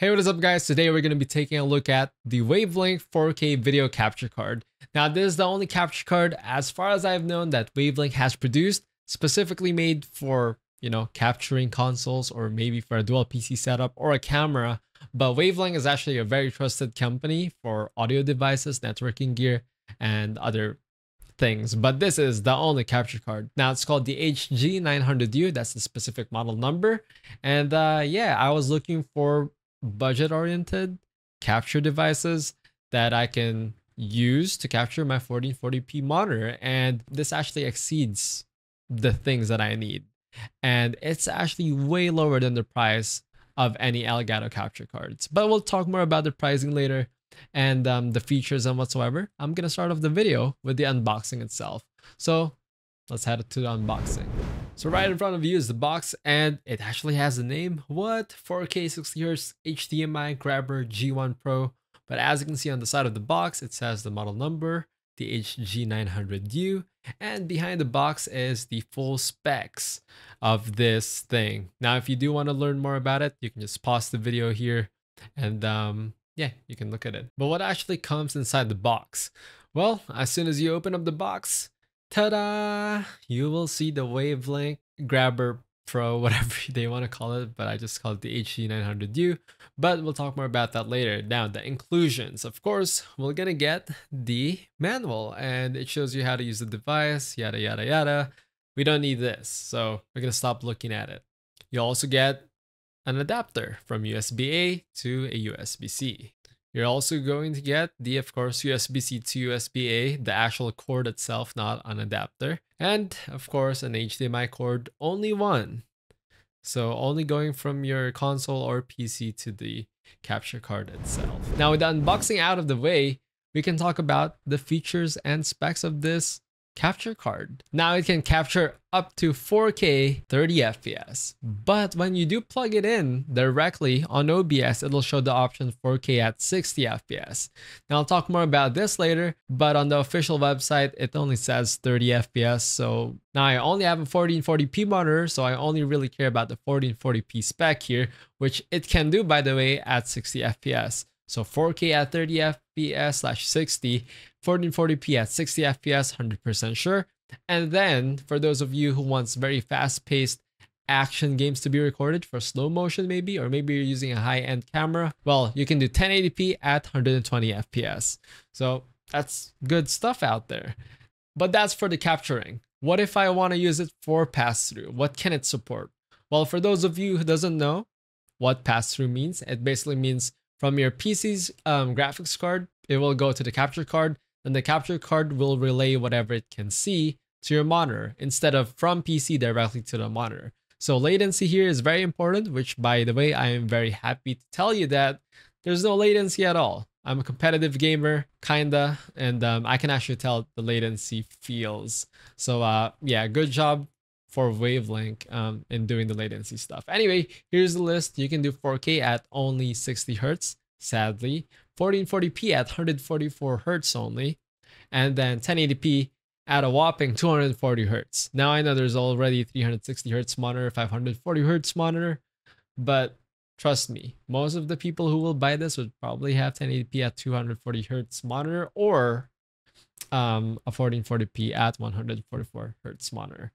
Hey, what is up guys? Today we're going to be taking a look at the Wavlink 4K video capture card. Now this is the only capture card as far as I've known that Wavlink has produced, specifically made for, you know, capturing consoles or maybe for a dual PC setup or a camera. But Wavlink is actually a very trusted company for audio devices, networking gear, and other things. But this is the only capture card. Now it's called the HG900U. That's the specific model number. And yeah, I was looking for budget-oriented capture devices that I can use to capture my 1440p monitor, and this actually exceeds the things that I need, and it's actually way lower than the price of any Elgato capture cards. But we'll talk more about the pricing later and the features and whatsoever. I'm gonna start off the video with the unboxing itself, so let's head to the unboxing. So right in front of you is the box, and it actually has a name. What? 4K 60Hz HDMI Grabber G1 Pro. But as you can see on the side of the box, it says the model number, the HG900U. And behind the box is the full specs of this thing. Now, if you do want to learn more about it, you can just pause the video here and yeah, you can look at it. But what actually comes inside the box? Well, as soon as you open up the box, ta-da! You will see the Wavlink Grabber Pro, whatever they want to call it, but I just call it the HG900U, but we'll talk more about that later. Now, the inclusions. Of course, we're going to get the manual, and it shows you how to use the device, yada, yada, yada. We don't need this, so we're going to stop looking at it. You'll also get an adapter from USB-A to a USB-C. You're also going to get the, of course, USB-C to USB-A, the actual cord itself, not an adapter. And, of course, an HDMI cord, only one. So only going from your console or PC to the capture card itself. Now, with the unboxing out of the way, we can talk about the features and specs of this capture card. Now, it can capture up to 4K 30 FPS, but when you do plug it in directly on OBS, it'll show the option 4K at 60 FPS. Now, I'll talk more about this later, but on the official website it only says 30 FPS. So now I only have a 1440p monitor, so I only really care about the 1440p spec here, which it can do, by the way, at 60 FPS. So 4K at 30 FPS/60, 1440p at 60 FPS, 100% sure. And then for those of you who wants very fast-paced action games to be recorded for slow motion maybe, or maybe you're using a high-end camera, well, you can do 1080p at 120 FPS. So that's good stuff out there. But that's for the capturing. What if I want to use it for pass-through? What can it support? Well, for those of you who doesn't know what pass-through means, it basically means from your PC's graphics card, it will go to the capture card, and the capture card will relay whatever it can see to your monitor instead of from PC directly to the monitor. So latency here is very important, which, by the way, I am very happy to tell you that there's no latency at all. I'm a competitive gamer, kinda, and I can actually tell the latency feels. So yeah, good job for Wavlink in doing the latency stuff. Anyway, here's the list. You can do 4K at only 60 Hz, sadly, 1440p at 144 Hz only, and then 1080p at a whopping 240 Hz. Now, I know there's already 360 Hz monitor, 540 Hz monitor, but trust me, most of the people who will buy this would probably have 1080p at 240 Hz monitor or a 1440p at 144 Hz monitor.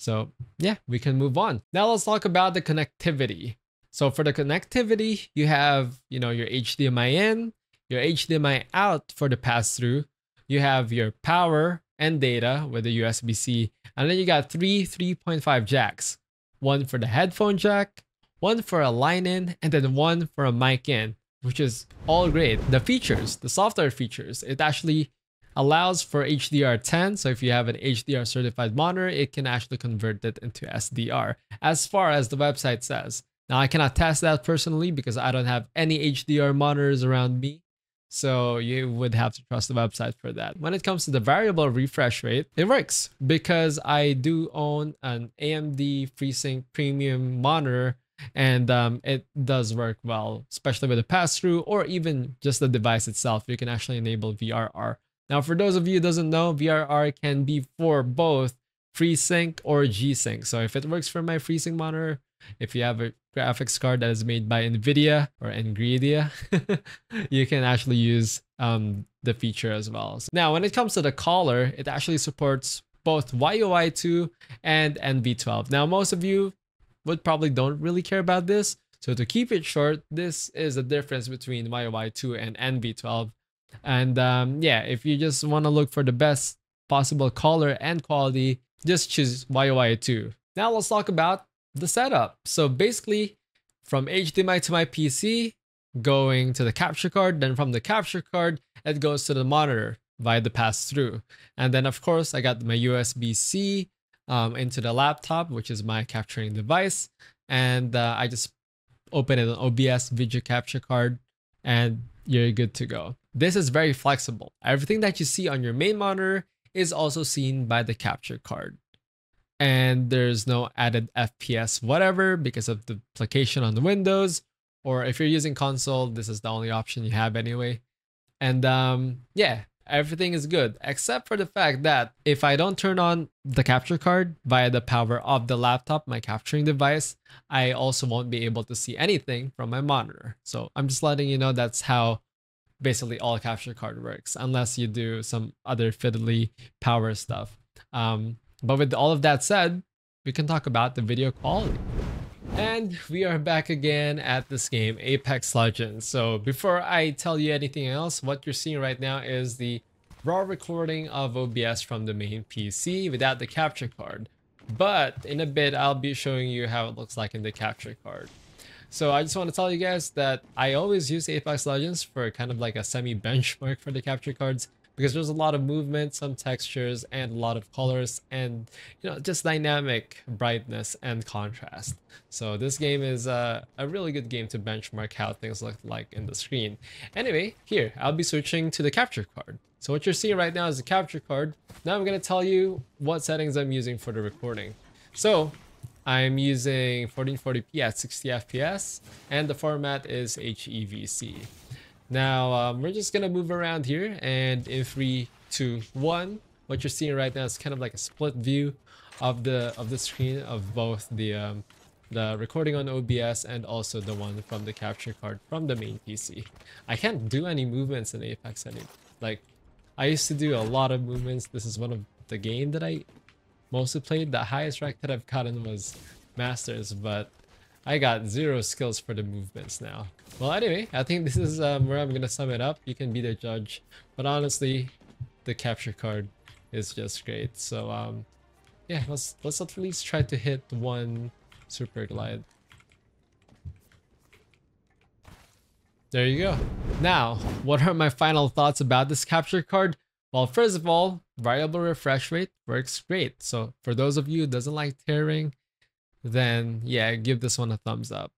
So yeah, we can move on. Now let's talk about the connectivity. So for the connectivity, you have, you know, your HDMI in, your HDMI out for the pass-through. You have your power and data with the USB-C. And then you got three 3.5 jacks. One for the headphone jack, one for a line in, and then one for a mic in, which is all great. The features, the software features, it actually allows for HDR 10. So if you have an HDR certified monitor, it can actually convert it into SDR as far as the website says. Now, I cannot test that personally because I don't have any HDR monitors around me. So you would have to trust the website for that. When it comes to the variable refresh rate, it works because I do own an AMD FreeSync premium monitor, and it does work well, especially with the pass-through or even just the device itself. You can actually enable VRR. Now, for those of you who doesn't know, VRR can be for both FreeSync or G-Sync. So if it works for my FreeSync monitor, if you have a graphics card that is made by NVIDIA or NVIDIA, you can actually use the feature as well. So now, when it comes to the color, it actually supports both YUV2 and NV12. Now, most of you would probably don't really care about this. So to keep it short, this is the difference between YUV2 and NV12. And yeah, if you just want to look for the best possible color and quality, just choose YUV2. Now let's talk about the setup. So basically, from HDMI to my PC, going to the capture card, then from the capture card, it goes to the monitor via the pass-through. And then of course, I got my USB-C into the laptop, which is my capturing device. And I just open it on OBS video capture card, and you're good to go. This is very flexible. Everything that you see on your main monitor is also seen by the capture card. And there's no added FPS whatever because of the duplication on the Windows, or if you're using console, this is the only option you have anyway. And yeah, everything is good except for the fact that if I don't turn on the capture card via the power of the laptop, my capturing device, I also won't be able to see anything from my monitor. So I'm just letting you know that's how basically all capture card works, unless you do some other fiddly power stuff. But with all of that said, we can talk about the video quality. And we are back again at this game, Apex Legends. So before I tell you anything else, what you're seeing right now is the raw recording of OBS from the main PC without the capture card. But in a bit, I'll be showing you how it looks like in the capture card. So I just want to tell you guys that I always use Apex Legends for kind of like a semi-benchmark for the capture cards, because there's a lot of movement, some textures, and a lot of colors, and you know, just dynamic brightness and contrast. So this game is a really good game to benchmark how things look like in the screen. Anyway, here, I'll be switching to the capture card. So what you're seeing right now is the capture card. Now I'm going to tell you what settings I'm using for the recording. So I'm using 1440p at 60 FPS, and the format is HEVC. Now, we're just going to move around here, and in 3, 2, 1, what you're seeing right now is kind of like a split view of the screen of both the recording on OBS and also the one from the capture card from the main PC. I can't do any movements in Apex anymore. Like, I used to do a lot of movements. This is one of the game that I mostly played. The highest rank that I've gotten was Masters, but I got zero skills for the movements now. Well, anyway, I think this is where I'm gonna sum it up. You can be the judge, but honestly, the capture card is just great. So yeah, let's at least try to hit one super glide. There you go. Now, what are my final thoughts about this capture card? Well, first of all, variable refresh rate works great. So for those of you who doesn't like tearing, then yeah, give this one a thumbs up.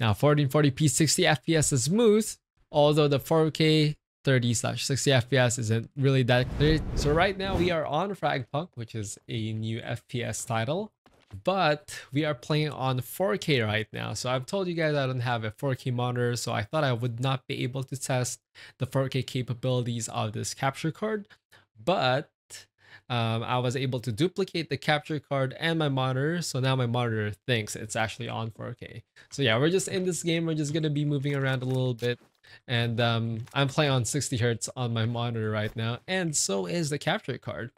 Now 1440p 60 fps is smooth, although the 4K 30/60 fps isn't really that clear. So right now we are on Fragpunk, which is a new FPS title, but we are playing on 4K right now. So I've told you guys I don't have a 4K monitor, so I thought I would not be able to test the 4K capabilities of this capture card, but I was able to duplicate the capture card and my monitor, so now my monitor thinks it's actually on 4K. So yeah, we're just in this game, we're just gonna be moving around a little bit, and I'm playing on 60 hertz on my monitor right now, and so is the capture card.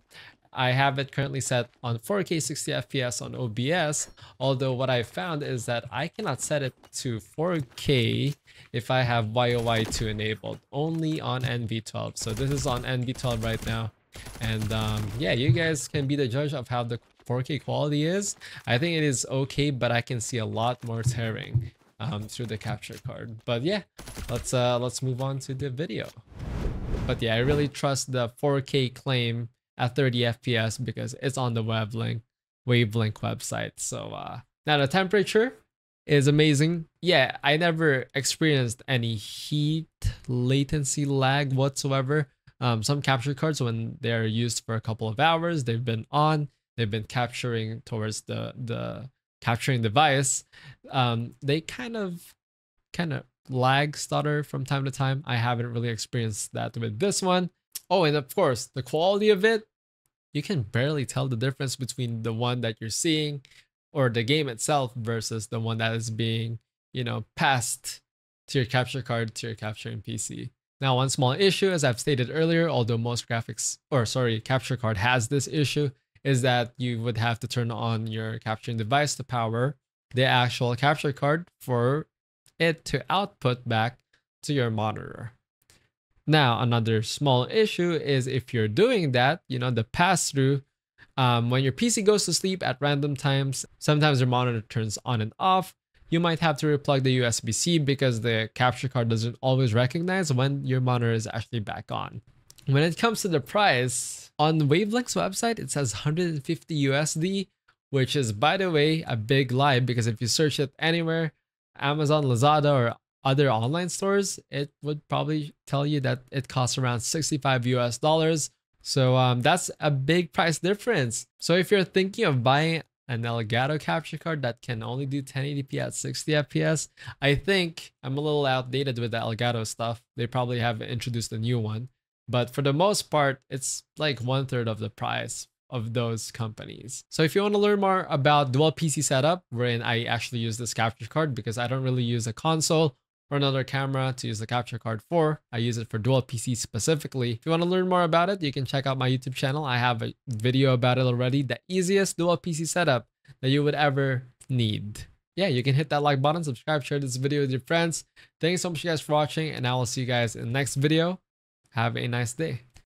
I have it currently set on 4K 60 FPS on OBS, although what I found is that I cannot set it to 4K if I have YUV2 enabled, only on NV12. So this is on NV12 right now. And yeah, you guys can be the judge of how the 4K quality is. I think it is okay, but I can see a lot more tearing through the capture card. But yeah, let's move on to the video. But yeah, I really trust the 4K claim at 30 FPS because it's on the Wavlink website. So now the temperature is amazing. Yeah, I never experienced any heat, latency, lag whatsoever. Some capture cards, when they're used for a couple of hours, they've been on, they've been capturing towards the capturing device, they kind of lag, stutter from time to time. I haven't really experienced that with this one. Oh, and of course the quality of it, you can barely tell the difference between the one that you're seeing or the game itself versus the one that is being, you know, passed to your capture card, to your capturing PC. Now, one small issue, as I've stated earlier, although most capture card has this issue, is that you would have to turn on your capturing device to power the actual capture card for it to output back to your monitor. Now, another small issue is if you're doing that, you know, the pass-through, when your PC goes to sleep at random times, sometimes your monitor turns on and off. You might have to replug the USB-C because the capture card doesn't always recognize when your monitor is actually back on. When it comes to the price, on Wavelink's website, it says $150 USD, which is, by the way, a big lie, because if you search it anywhere, Amazon, Lazada, or other online stores, it would probably tell you that it costs around $65 US. So that's a big price difference. So if you're thinking of buying an Elgato capture card that can only do 1080p at 60 fps, I think I'm a little outdated with the Elgato stuff. They probably have introduced a new one, but for the most part, it's like 1/3 of the price of those companies. So if you want to learn more about dual PC setup, wherein I actually use this capture card because I don't really use a console or another camera to use the capture card for. I use it for dual PC specifically. If you want to learn more about it, you can check out my YouTube channel. I have a video about it already. The easiest dual PC setup that you would ever need. Yeah, you can hit that like button, subscribe, share this video with your friends. Thanks so much, you guys, for watching, and I will see you guys in the next video. Have a nice day.